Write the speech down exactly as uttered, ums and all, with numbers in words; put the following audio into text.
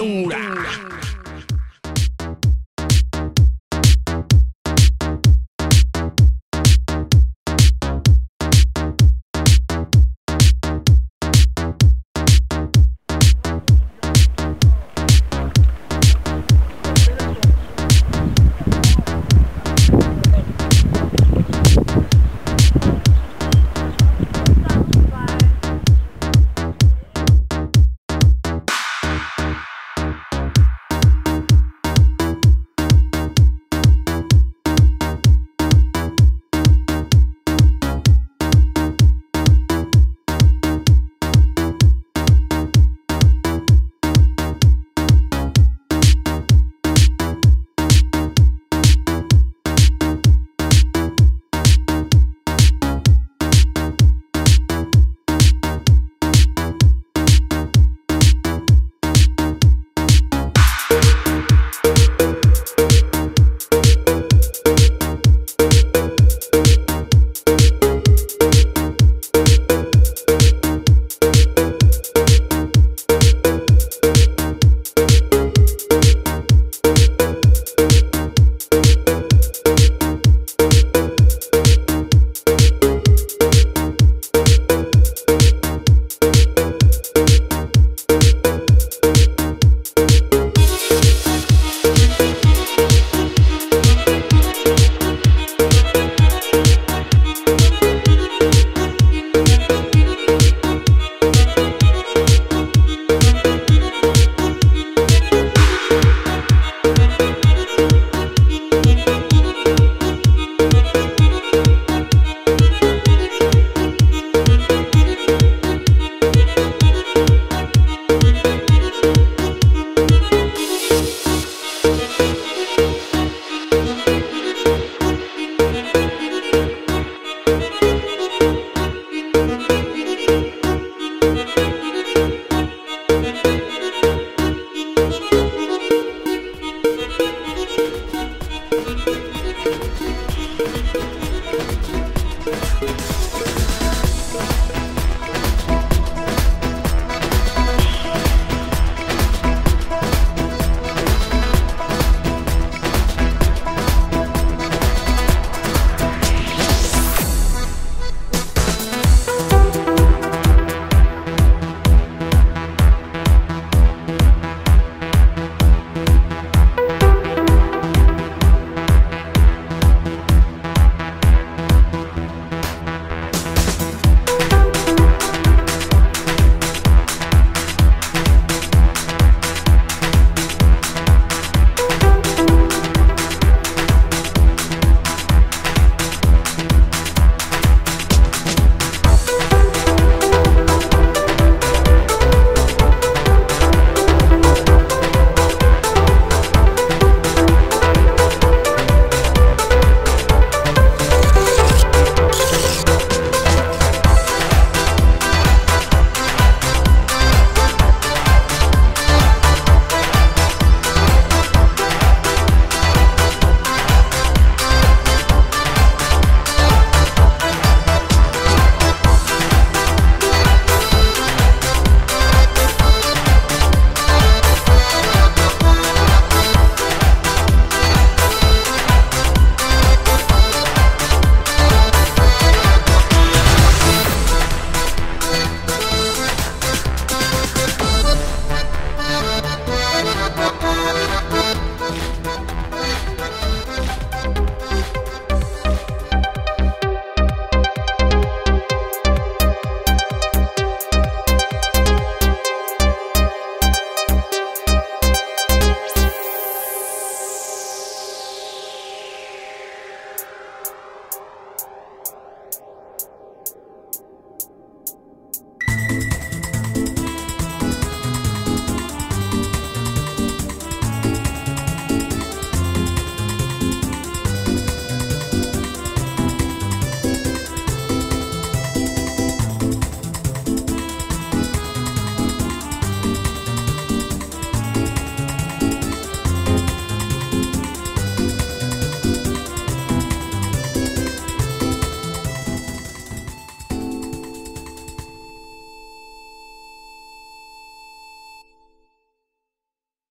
cultura.